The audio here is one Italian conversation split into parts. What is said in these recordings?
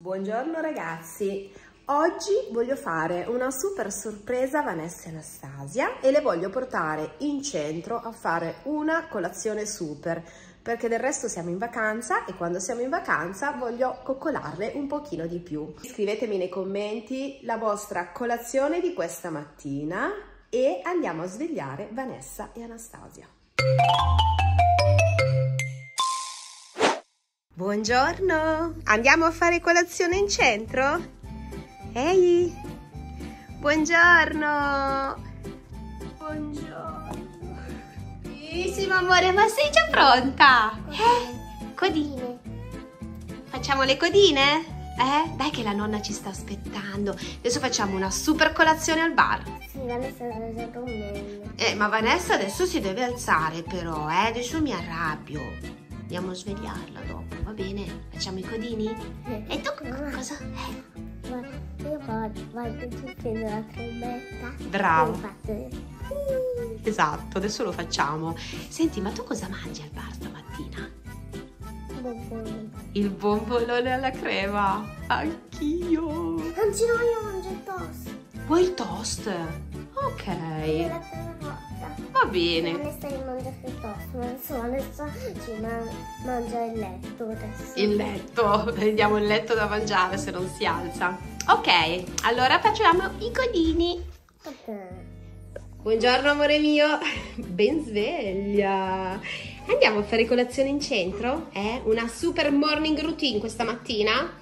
Buongiorno ragazzi, oggi voglio fare una super sorpresa a Vanessa e Anastasia e le voglio portare in centro a fare una colazione super, perché del resto siamo in vacanza e quando siamo in vacanza voglio coccolarle un pochino di più. Scrivetemi nei commenti la vostra colazione di questa mattina e andiamo a svegliare Vanessa e Anastasia. Buongiorno! Andiamo a fare colazione in centro? Ehi! Buongiorno! Buongiorno! Bellissimo amore, ma sei già pronta? Codine! Facciamo le codine? Dai che la nonna ci sta aspettando. Adesso facciamo una super colazione al bar. Sì, Vanessa sta dormendo. Ma Vanessa adesso si deve alzare però, adesso mi arrabbio. Andiamo a svegliarla dopo, va bene? Facciamo i codini? E tu cosa? Io vado prendo la trombetta. Bravo. Esatto, adesso lo facciamo. Senti, ma tu cosa mangi al bar stamattina? Il bombolone alla crema. Anch'io. Anzi no, io mangio il toast. Vuoi il toast? Ok. Va bene. Vanessa non mangia più tosto, Vanessa ci mangia il letto adesso. Il letto, prendiamo il letto da mangiare se non si alza. Ok, allora facciamo i codini. Okay. Buongiorno amore mio, ben sveglia. Andiamo a fare colazione in centro? Una super morning routine questa mattina?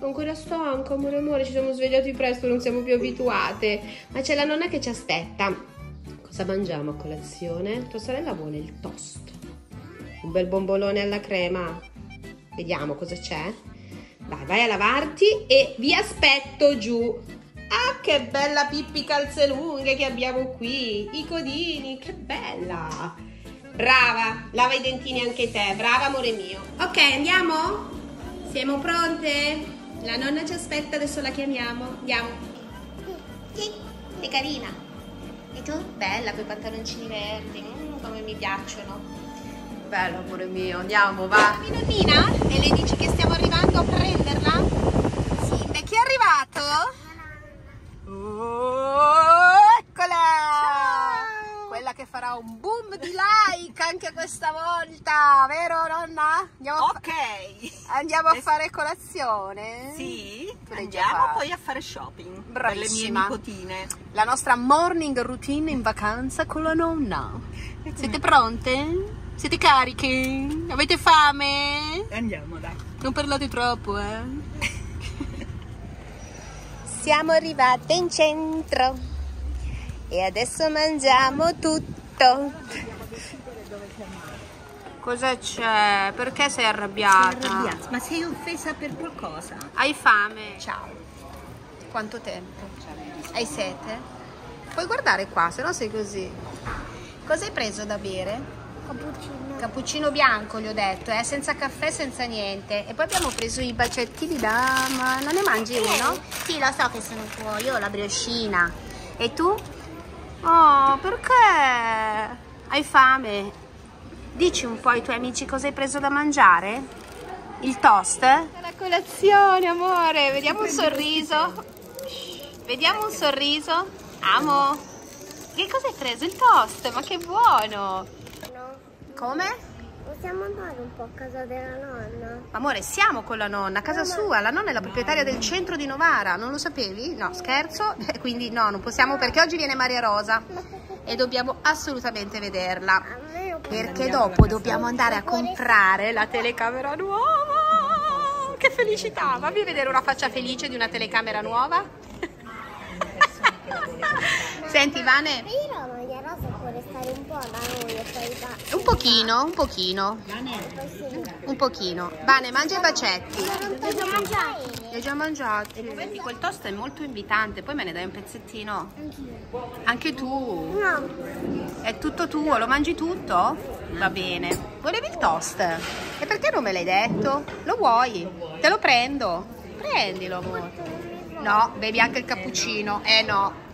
Ancora stanco amore, ci siamo svegliati presto, non siamo più abituate. Ma c'è la nonna che ci aspetta. Cosa mangiamo a colazione? Tua sorella vuole il toast, un bel bombolone alla crema. Vediamo cosa c'è. Dai, vai a lavarti e vi aspetto giù. Ah, che bella Pippi Calzelunghe che abbiamo qui, i codini, che bella. Brava, lava i dentini anche te, brava amore mio. Ok, andiamo? Siamo pronte? La nonna ci aspetta, adesso la chiamiamo. Andiamo. Che carina. E tu? Bella, quei pantaloncini verdi, come mi piacciono. Bello amore mio, andiamo, va. Mi nonnina? E le dici che stiamo arrivando a prenderla? Sì. E chi è arrivato? Oh, eccola! Ciao. Quella che farà un boom di like anche questa volta, vero nonna? Andiamo a fare colazione? Sì. Andiamo poi a fare shopping. Bravissima. Per le mie nicotine. La nostra morning routine in vacanza con la nonna. Siete pronte? Siete cariche? Avete fame? Andiamo, dai. Non parlate troppo, Siamo arrivate in centro e adesso mangiamo tutto. Cosa c'è? Perché sei arrabbiata? Sei arrabbiata? Ma sei offesa per qualcosa? Hai fame? Ciao. Quanto tempo? Hai sete? Puoi guardare qua, se no sei così. Cosa hai preso da bere? Cappuccino. Cappuccino bianco, gli ho detto, senza caffè, senza niente. E poi abbiamo preso i bacetti di dama. Non ne mangi uno? Sì, lo so che sono tuoi, io ho la brioscina. E tu? Oh, perché? Hai fame? Dici un po' ai tuoi amici cosa hai preso da mangiare? Il toast? La colazione, amore. Vediamo un sorriso. Vediamo un sorriso. Amo. Che cosa hai preso? Il toast? Ma che buono. Come? Possiamo andare un po' a casa della nonna? Amore, siamo con la nonna, a casa sua. La nonna è la proprietaria del centro di Novara. Non lo sapevi? No, scherzo. Quindi no, non possiamo perché oggi viene Maria Rosa e dobbiamo assolutamente vederla. Perché dopo dobbiamo andare a comprare la telecamera nuova. Che felicità! Fammi vedere una faccia felice di una telecamera nuova. Senti Vane, un pochino. Vane, mangia i bacetti. Li ho già mangiati. Vedi, quel toast è molto invitante. Poi me ne dai un pezzettino. Anche tu? No. È tutto tuo, lo mangi tutto? Va bene. Volevi il toast? E perché non me l'hai detto? Lo vuoi? Te lo prendo. Prendilo, amore. No, bevi anche il cappuccino. No.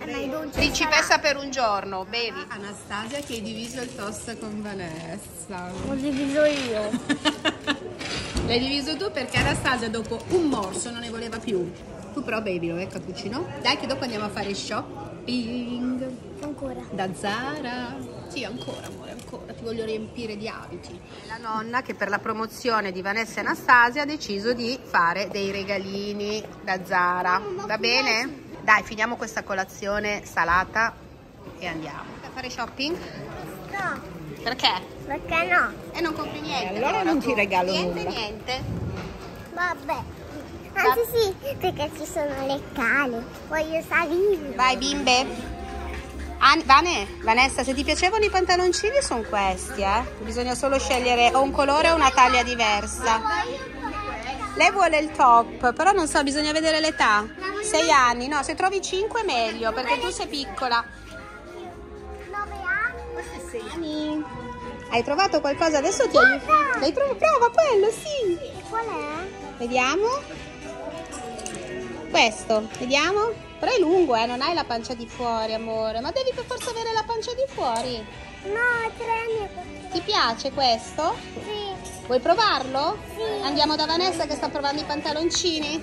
Principessa per un giorno, bevi. Anastasia che hai diviso il toast con Vanessa. L'ho diviso io. L'hai diviso tu perché Anastasia dopo un morso non ne voleva più. Tu però bevilo, cappuccino. Dai che dopo andiamo a fare shopping. Ancora. Da Zara. Sì, ancora amore, ancora. Ti voglio riempire di abiti. La nonna che per la promozione di Vanessa e Anastasia ha deciso di fare dei regalini da Zara. Va bene? Dai, finiamo questa colazione salata e andiamo. A fare shopping? No. Perché? Perché no? E non compri niente. Allora non ti regalo niente, nulla. Niente. Vabbè. Anzi sì, perché ci sono le cale. Voglio salire. Vai bimbe. Vanessa, se ti piacevano i pantaloncini sono questi, eh? Bisogna solo scegliere o un colore o una taglia diversa. Lei vuole il top, però non so, bisogna vedere l'età. 6 anni, no, se trovi 5 è meglio, perché tu sei piccola. 9 anni. Hai trovato qualcosa? Adesso ti aiuto. Prova quello, sì. Qual è? Vediamo. Questo, vediamo. Però è lungo, non hai la pancia di fuori, amore. Ma devi per forza avere la pancia di fuori. No, 3 anni. Ti piace questo? Sì. Vuoi provarlo? Sì. Andiamo da Vanessa che sta provando i pantaloncini.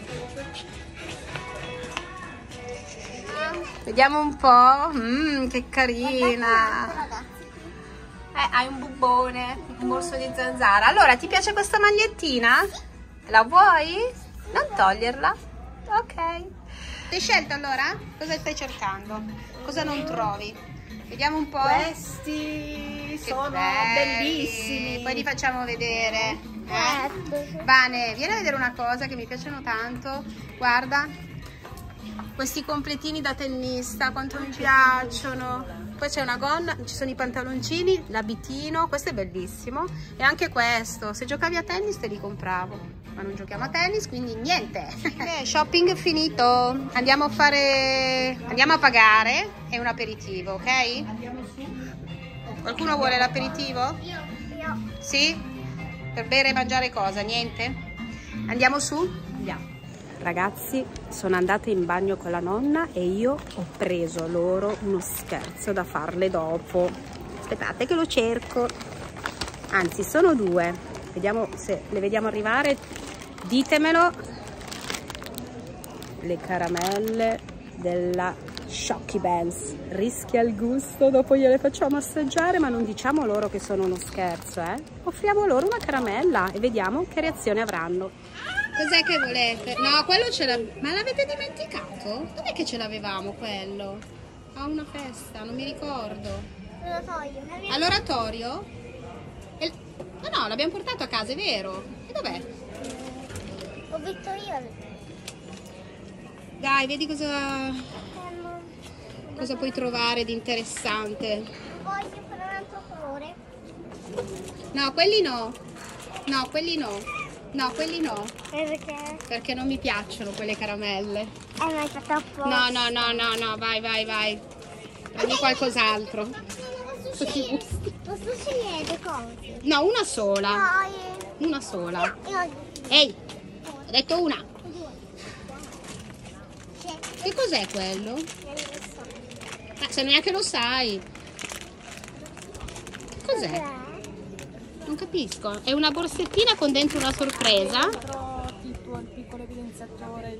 Vediamo un po'. Che carina. Hai un bubone, un morso di zanzara. Allora, ti piace questa magliettina? Sì. La vuoi? Sì, non toglierla. Ok. L'hai scelta allora? Cosa stai cercando? Cosa non trovi? Vediamo un po'. Questi sono bellissimi. Poi li facciamo vedere. Vane, vieni a vedere una cosa che mi piacciono tanto. Guarda. Questi completini da tennista, quanto mi piacciono. Poi c'è una gonna, ci sono i pantaloncini, l'abitino, questo è bellissimo. E anche questo, se giocavi a tennis te li compravo. Ma non giochiamo a tennis, quindi niente. Shopping finito. Andiamo a fare... andiamo a pagare e un aperitivo, ok? Andiamo su. Qualcuno vuole l'aperitivo? Io. Sì? Per bere e mangiare cosa? Niente? Andiamo su? Andiamo. Ragazzi, sono andata in bagno con la nonna e io ho preso loro uno scherzo da farle dopo. Aspettate che lo cerco. Anzi, sono 2. Vediamo se le vediamo arrivare. Ditemelo. Le caramelle della Shocky Bands. Rischia il gusto, dopo gliele facciamo assaggiare, ma non diciamo loro che sono uno scherzo, eh? Offriamo loro una caramella e vediamo che reazione avranno. Cos'è che volete? No, quello ce l'avevamo. Ma l'avete dimenticato? Dov'è che ce l'avevamo quello? A una festa, non mi ricordo. All'oratorio. All'oratorio? No, l'abbiamo portato a casa, è vero. E dov'è? Ho detto io. Dai, vedi cosa puoi trovare di interessante. Voglio fare un altro colore. No, quelli no. No, quelli no. No, quelli no. Perché? Perché non mi piacciono quelle caramelle. Ma è fatta apposta. No, vai. Prendi qualcos'altro. Posso scegliere? Posso scegliere le cose? No, una sola. No, una sola. Ehi, ho detto una. 2. Che cos'è quello? Non lo so. Ma se neanche lo sai. Cos'è? Non capisco, è una borsettina con dentro una sorpresa. Tipo il piccolo evidenziatore.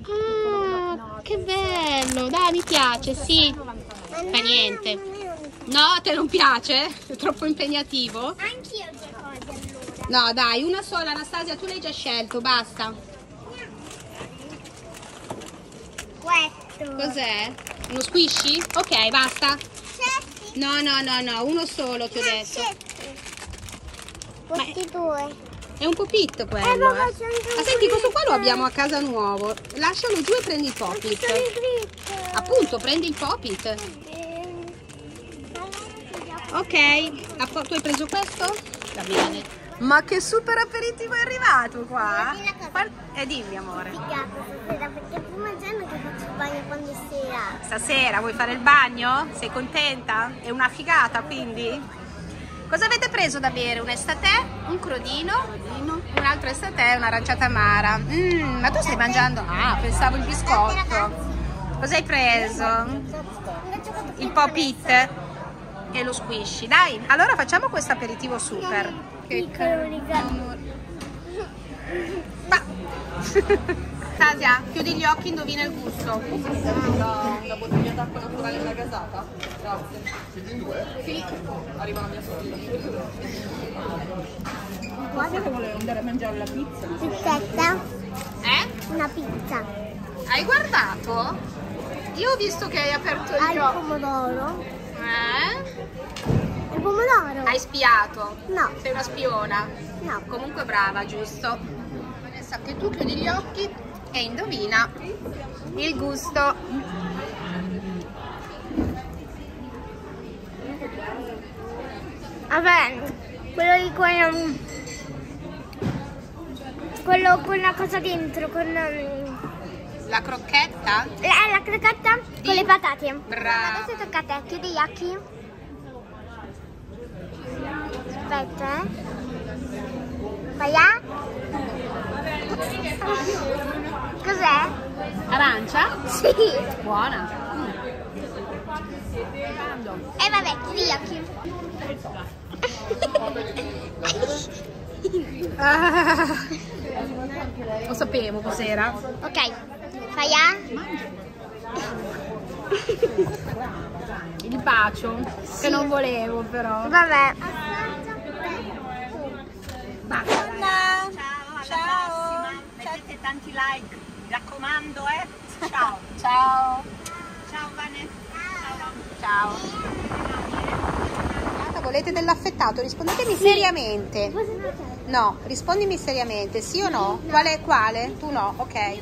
Che bello, dai, mi piace, sì. Fa niente. No, a te non piace? È troppo impegnativo? Anch'io due cose allora. No, dai, una sola, Anastasia, tu l'hai già scelto, basta. Questo. Cos'è? Uno squishy? Ok, basta. No, uno solo ti ho detto. Questi 2. È un pupitto quello. Ma senti, questo qua lo abbiamo a casa nuovo. Lascialo giù e prendi il pop-it. Appunto, prendi il pop-it. Ok, tu hai preso questo? Va bene. Ma che super aperitivo è arrivato qua. Dimmi amore. Perché prima giorno che faccio il bagno quando sera. Stasera vuoi fare il bagno? Sei contenta? È una figata quindi? Cosa avete preso da bere? Un estate, un crodino, un altro estate, un'aranciata amara. Ma tu stai mangiando? Ah, pensavo il biscotto. Cosa hai preso? Il pop it e lo squishy. Dai, allora facciamo questo aperitivo super. Che carino. Anastasia, chiudi gli occhi, indovina il gusto. Una bottiglia d'acqua naturale e una gasata? Grazie. Siete in due? Sì. Arriva la mia sorella. Guarda che volevo andare a mangiare la pizza. Pizzetta? Eh? Una pizza. Hai guardato? Io ho visto che hai aperto il gioco. Il pomodoro. Eh? Il pomodoro. Hai spiato? No. Sei una spiona? No. Comunque brava, giusto? Vanessa, che tu chiudi gli occhi e indovina il gusto. Vabbè, quello di quello con la cosa dentro, con la crocchetta? La crocchetta di... con le patate. Brava. Adesso tocca a te, chiudi gli occhi. Aspetta, vai là. Cos'è? Arancia? Sì. Buona. E vabbè, chiudi gli occhi. Ah, lo sapevo cos'era. Ok, fai il bacio, sì. Che non volevo però. Vabbè. Tanti like, mi raccomando, eh? Ciao. Ciao. Ciao Vanessa. Ciao. Ciao. Volete dell'affettato? Rispondetemi sì. Seriamente. No, rispondimi seriamente, sì o no? Quale è quale? Tu no, ok.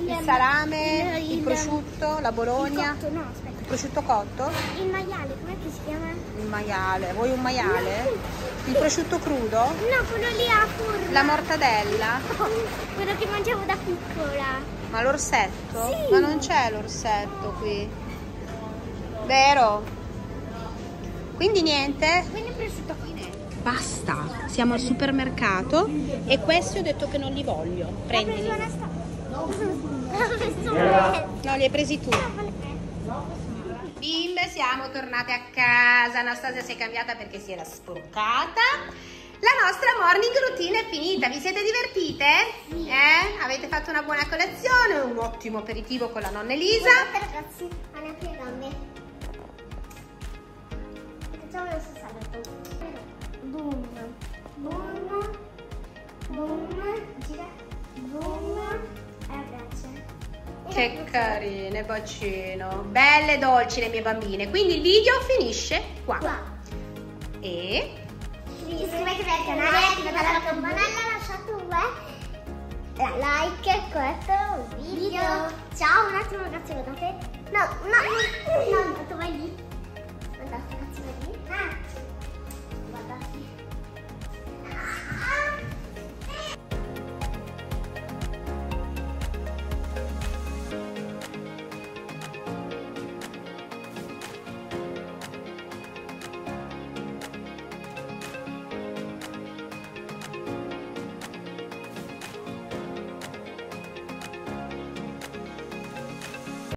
Il salame, il prosciutto, la bologna. Il, cotto, no, il prosciutto cotto? Il maiale, com'è che si chiama? Il maiale, vuoi un maiale? No. Il prosciutto crudo? No, quello lì a forma. La mortadella? No, quello che mangiavo da piccola. Ma l'orsetto? Sì. Ma non c'è l'orsetto qui. Vero? Quindi niente? Quindi il prosciutto qui niente. Basta, siamo al supermercato e questi ho detto che non li voglio. Prendili. No, li hai presi tu. Bimbe, siamo tornate a casa. Anastasia si è cambiata perché si era sporcata. La nostra morning routine è finita. Vi siete divertite? Sì. Avete fatto una buona colazione, un ottimo aperitivo con la nonna Elisa. Buonanotte ragazzi, buonanotte le gambe. Facciamo lo stesso sabato. Boom, boom, boom, gira, boom. Che carine, bacino. Belle dolci le mie bambine. Quindi il video finisce qua. E iscrivetevi al canale, attivate la campanella, lasciate un bel like a questo video. Ciao, un attimo ragazzi, guardate. No, no, no, andate vai lì. Andate ragazzi, vai lì.